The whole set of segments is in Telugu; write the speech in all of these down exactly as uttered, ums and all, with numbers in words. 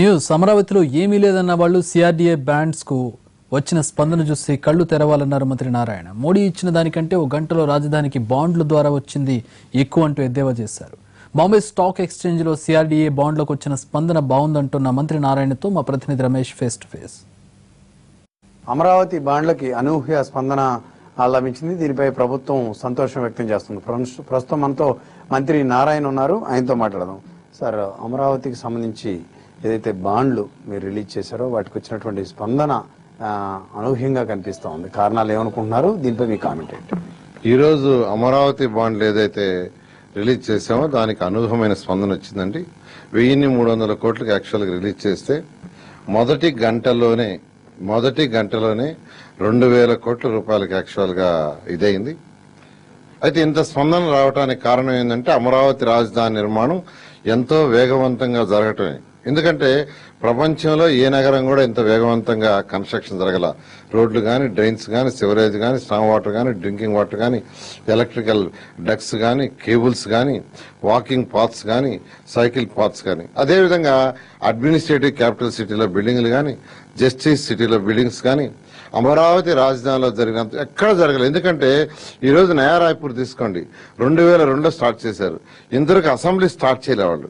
న్యూస్ అమరావతిలో ఏమీ లేదన్న వాళ్ళు సిఆర్డీఏ బ్యాండ్స్ కు వచ్చిన స్పందన చూసి కళ్ళు తెరవాలన్నారు మంత్రి నారాయణ. మోడీ ఇచ్చిన దానికంటే ఒక గంటలో రాజధానికి బాండ్ల ద్వారా వచ్చింది ఎక్కువ అంటూ ఎద్దేవా చేశారు. బాంబే స్టాక్ ఎక్స్చేంజ్లో సిఆర్డీఏ బాండ్లకు వచ్చిన స్పందన బాగుందంటున్న మంత్రి నారాయణతో మా ప్రతినిధి Ramesh face to face. Amaravati బాండ్లకి అనూహ్య స్పందన ఆలమించింది. దీనిపై ప్రభుత్వం సంతోషం వ్యక్తం చేస్తుంది. ప్రస్తుతం మనతో మంత్రి నారాయణ ఉన్నారు, ఆయనతో మాట్లాడదాం. సార్, అమరావతికి సంబంధించి ఏదైతే బాండ్లు మీరు రిలీజ్ చేశారో వాటికి వచ్చినటువంటి స్పందన అనూహ్యంగా కనిపిస్తా ఉంది. కారణాలు ఏమనుకుంటున్నారు, దీనిపై మీ కామెంట్ ఏంటి? ఈరోజు అమరావతి బాండ్లు ఏదైతే రిలీజ్ చేశామో దానికి అనూహ్యమైన స్పందన వచ్చిందండి. వెయ్యిన్ని మూడు వందల కోట్లకు యాక్చువల్గా రిలీజ్ చేస్తే మొదటి గంటలోనే మొదటి గంటలోనే రెండు వేల కోట్ల రూపాయలకు యాక్చువల్గా ఇదైంది. అయితే ఇంత స్పందన రావడానికి కారణం ఏంటంటే అమరావతి రాజధాని నిర్మాణం ఎంతో వేగవంతంగా జరగటమే. ఎందుకంటే ప్రపంచంలో ఏ నగరం కూడా ఇంత వేగవంతంగా కన్స్ట్రక్షన్ జరగల. రోడ్లు కానీ, డ్రైన్స్ కానీ, సివరేజ్ కానీ, స్టామ్ వాటర్ కానీ, డ్రింకింగ్ వాటర్ కానీ, ఎలక్ట్రికల్ డక్స్ కానీ, కేబుల్స్ కానీ, వాకింగ్ పాత్స్ కానీ, సైకిల్ పాత్స్ కానీ, అదేవిధంగా అడ్మినిస్ట్రేటివ్ క్యాపిటల్ సిటీలో బిల్డింగ్లు కానీ, జస్టిస్ సిటీలో బిల్డింగ్స్ కానీ అమరావతి రాజధానిలో జరిగినంత ఎక్కడ జరగలేదు. ఎందుకంటే ఈరోజు నయా రాయ్పూర్ తీసుకోండి, రెండు వేల రెండులో స్టార్ట్ చేశారు. ఇంతవరకు అసెంబ్లీ స్టార్ట్ చేయలే వాళ్ళు,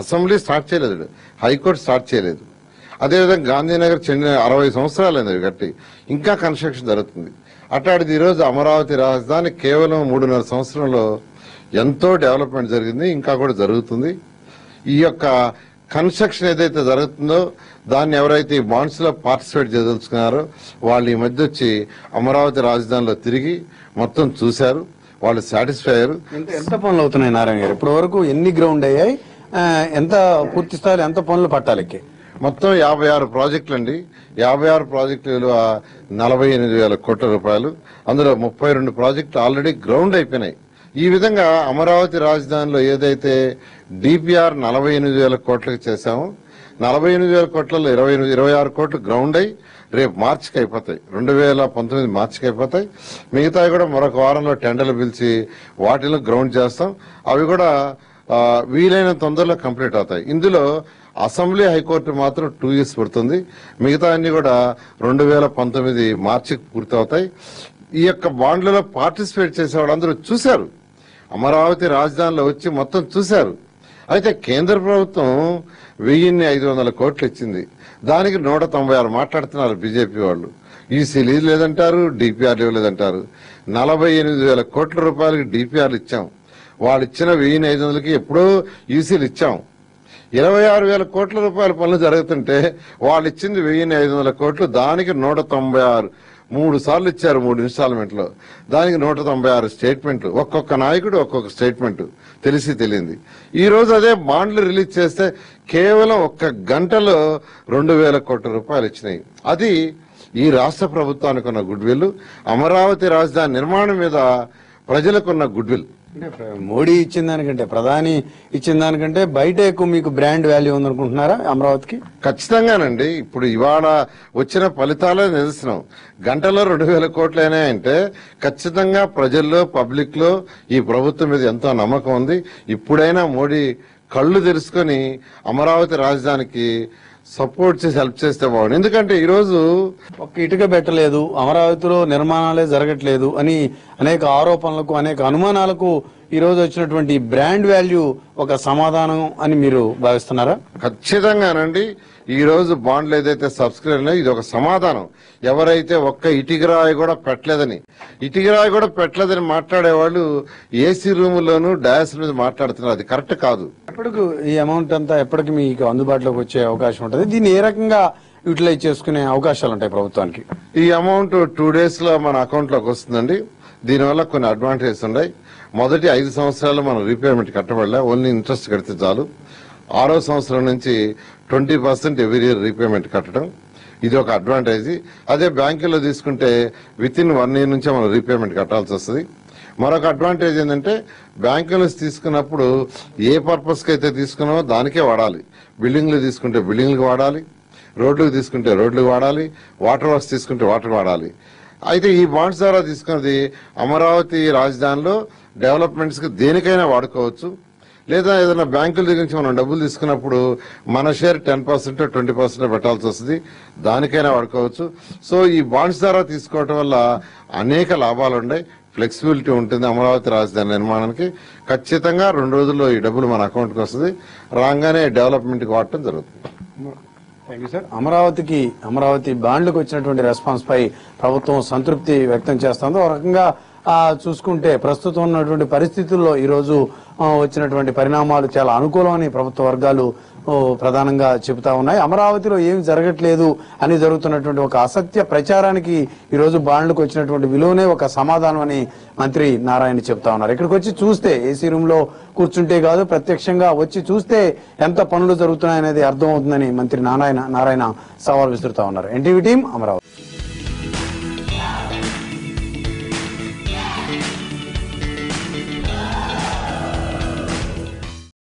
అసెంబ్లీ స్టార్ట్ చేయలేదు, హైకోర్టు స్టార్ట్ చేయలేదు. అదేవిధంగా గాంధీనగర్ చెందిన అరవై సంవత్సరాలు అయింది కట్టి ఇంకా కన్స్ట్రక్షన్ జరుగుతుంది. అట్లాంటిది ఈరోజు అమరావతి రాజధాని కేవలం మూడున్నర సంవత్సరంలో ఎంతో డెవలప్మెంట్ జరిగింది, ఇంకా కూడా జరుగుతుంది. ఈ యొక్క కన్స్ట్రక్షన్ ఏదైతే జరుగుతుందో దాన్ని ఎవరైతే ఈ బాండ్స్లో పార్టిసిపేట్ చేయదలుచుకున్నారో వాళ్ళు ఈ మధ్య వచ్చి అమరావతి రాజధానిలో తిరిగి మొత్తం చూశారు, వాళ్ళు సాటిస్ఫై అయ్యారు. ఎంత పనులు అవుతున్నాయి నారాయణ గారు? ఇప్పటి వరకు ఎన్ని గ్రౌండ్ అయ్యాయి, ఎంత పూర్తి స్థాయిలో, ఎంత పనులు పట్టాలకి? మొత్తం యాభై ఆరు ప్రాజెక్టులు అండి. యాభై ఆరు ప్రాజెక్టుల విలువ నలభై ఎనిమిది వేల కోట్ల రూపాయలు. అందులో ముప్పై రెండు ప్రాజెక్టులు ఆల్రెడీ గ్రౌండ్ అయిపోయినాయి. ఈ విధంగా అమరావతి రాజధానిలో ఏదైతే డిపిఆర్ నలభై ఎనిమిది వేల కోట్లకు చేశామో నలభై ఎనిమిది వేల కోట్లలో ఇరవై ఎనిమిది ఇరవై ఆరు కోట్లు గ్రౌండ్ అయి రేపు మార్చికి అయిపోతాయి, రెండు వేల పంతొమ్మిది మార్చికి అయిపోతాయి. మిగతావి కూడా మరొక వారంలో టెండర్లు పిలిచి వాటిలో గ్రౌండ్ చేస్తాం. అవి కూడా వీలైన తొందరలో కంప్లీట్ అవుతాయి. ఇందులో అసెంబ్లీ హైకోర్టు మాత్రం టూ ఇయర్స్ పడుతుంది, మిగతా అన్ని కూడా రెండు వేల పంతొమ్మిది మార్చికి పూర్తి అవుతాయి. ఈ యొక్క బాండ్లలో పార్టిసిపేట్ చేసేవాళ్ళు అందరూ చూశారు, అమరావతి రాజధానిలో వచ్చి మొత్తం చూశారు. అయితే కేంద్ర ప్రభుత్వం వెయ్యిన్ని ఐదు వందల కోట్లు ఇచ్చింది, దానికి నూట తొంభై ఆరు మాట్లాడుతున్నారు బీజేపీ వాళ్ళు. ఈసీ లేదంటారు, డిపిఆర్లు ఇవ్వలేదంటారు. నలభై ఎనిమిది వేల కోట్ల రూపాయలకి డిపిఆర్లు ఇచ్చాం, వాళ్ళు ఇచ్చిన వెయ్యిన్ని ఐదు వందలకి ఎప్పుడూ ఈసీలు ఇచ్చాం. ఇరవై ఆరు వేల కోట్ల రూపాయల పనులు జరుగుతుంటే వాళ్ళు ఇచ్చింది వెయ్యిన్ని ఐదు వందల కోట్లు, దానికి నూట తొంభై ఆరు మూడు సార్లు ఇచ్చారు, మూడు ఇన్స్టాల్మెంట్లో, దానికి నూట తొంభై ఆరు స్టేట్మెంట్లు, ఒక్కొక్క నాయకుడు ఒక్కొక్క స్టేట్మెంట్ తెలిసి తెలియంది. ఈరోజు అదే బాండ్లు రిలీజ్ చేస్తే కేవలం ఒక్క గంటలో రెండు వేల కోట్ల రూపాయలు ఇచ్చినాయి. అది ఈ రాష్ట్ర ప్రభుత్వానికి ఉన్న గుడ్ విల్, అమరావతి రాజధాని నిర్మాణం మీద ప్రజలకున్న గుడ్ విల్. మోడీ ఇచ్చిన దానికంటే, ప్రధాని ఇచ్చిన దానికంటే బయట ఎక్కువ మీకు బ్రాండ్ వాల్యూ ఉందనుకుంటున్నారా అమరావతికి? ఖచ్చితంగానండి. ఇప్పుడు ఇవాళ వచ్చిన ఫలితాలే నిదర్శనం. గంటలో రెండు వేల కోట్లు అయినాయంటే ఖచ్చితంగా ప్రజల్లో, పబ్లిక్ లో ఈ ప్రభుత్వం మీద ఎంతో నమ్మకం ఉంది. ఇప్పుడైనా మోడీ కళ్ళు తెరుచుకొని అమరావతి రాజధానికి సపోర్ట్ చేసి హెల్ప్ చేస్తే బాగుంది. ఎందుకంటే ఈరోజు ఒక్క ఇటుక పెట్టలేదు, అమరావతిలో నిర్మాణాలే జరగట్లేదు అని అనేక ఆరోపణలకు, అనేక అనుమానాలకు ఈరోజు వచ్చినటువంటి బ్రాండ్ వాల్యూ ఒక సమాధానం అని మీరు భావిస్తున్నారా? ఖచ్చితంగానండి. ఈరోజు బాండ్లు ఏదైతే సబ్స్క్రైబ్ అయినాయో ఇది ఒక సమాధానం. ఎవరైతే ఒక్క ఇటుకరాయి కూడా పెట్టలేదని, ఇటుకరాయి కూడా పెట్టలేదని మాట్లాడేవాళ్ళు ఏసీ రూముల్లోనూ డయాస్ మీద మాట్లాడుతున్నారు, అది కరెక్ట్ కాదు. ఎప్పటికి ఈ అమౌంట్ అంతా ఎప్పటికి మీకు అందుబాటులోకి వచ్చే అవకాశం ఉంటుంది? దీన్ని ఏ రకంగా యూటిలైజ్ చేసుకునే అవకాశాలు ఉంటాయి ప్రభుత్వానికి? ఈ అమౌంట్ టూ డేస్ లో మన అకౌంట్ లోకి వస్తుందండి. దీనివల్ల కొన్ని అడ్వాంటేజెస్ ఉన్నాయి. మొదటి ఐదు సంవత్సరాలు మనం రీపేమెంట్ కట్టబడలే, ఓన్లీ ఇంట్రెస్ట్ కడితే చాలు. ఆరో సంవత్సరం నుంచి twenty percent every year repayment కట్టడం, ఇది ఒక అడ్వాంటేజ్. అదే బ్యాంకులో తీసుకుంటే విత్ ఇన్ వన్ ఇయర్ నుంచే మనం రీపేమెంట్ కట్టాల్సి వస్తుంది. మరొక అడ్వాంటేజ్ ఏంటంటే బ్యాంకులు తీసుకున్నప్పుడు ఏ పర్పస్కి అయితే తీసుకున్నామో దానికే వాడాలి. బిల్డింగ్లు తీసుకుంటే బిల్డింగ్లకు వాడాలి, రోడ్లకు తీసుకుంటే రోడ్లకు వాడాలి, వాటర్ వర్క్స్ తీసుకుంటే వాటర్ వాడాలి. అయితే ఈ బాండ్స్ ద్వారా తీసుకున్నది అమరావతి రాజధానిలో డెవలప్మెంట్స్కి దేనికైనా వాడుకోవచ్చు. లేదా ఏదైనా బ్యాంకుల దగ్గర నుంచి మనం డబ్బులు తీసుకున్నప్పుడు మన share ten percent twenty percent పెట్టాల్సి వస్తుంది, దానికైనా వాడుకోవచ్చు. సో ఈ బాండ్స్ ద్వారా తీసుకోవటం వల్ల అనేక లాభాలు ఉన్నాయి, ఫ్లెక్సిబిలిటీ ఉంటుంది. అమరావతి రాజధాని నిర్మాణానికి ఖచ్చితంగా రెండు రోజుల్లో ఈ డబ్బులు మన అకౌంట్కి వస్తుంది, రాగానే డెవలప్మెంట్కి వాడటం జరుగుతుంది. Thank you sir. అమరావతికి అమరావతి బాండ్లకు వచ్చినటువంటి రెస్పాన్స్ పై ప్రభుత్వం సంతృప్తి వ్యక్తం చేస్తుంది. ఒక రకంగా చూసుకుంటే ప్రస్తుతం ఉన్నటువంటి పరిస్థితుల్లో ఈరోజు వచ్చినటువంటి పరిణామాలు చాలా అనుకూలమని ప్రభుత్వ వర్గాలు ప్రధానంగా చెబుతా ఉన్నాయి. అమరావతిలో ఏమి జరగట్లేదు అని జరుగుతున్నటువంటి ఒక అసత్య ప్రచారానికి ఈరోజు బాండ్లకు వచ్చినటువంటి విలువనే ఒక సమాధానం అని మంత్రి నారాయణ చెబుతా ఉన్నారు. ఇక్కడికి వచ్చి చూస్తే, ఏసీ రూమ్ లో కూర్చుంటే కాదు, ప్రత్యక్షంగా వచ్చి చూస్తే ఎంత పనులు జరుగుతున్నాయనేది అర్థమవుతుందని మంత్రి నారాయణ నారాయణ సవాల్ విసురుతా ఉన్నారు. NTV team Amaravati.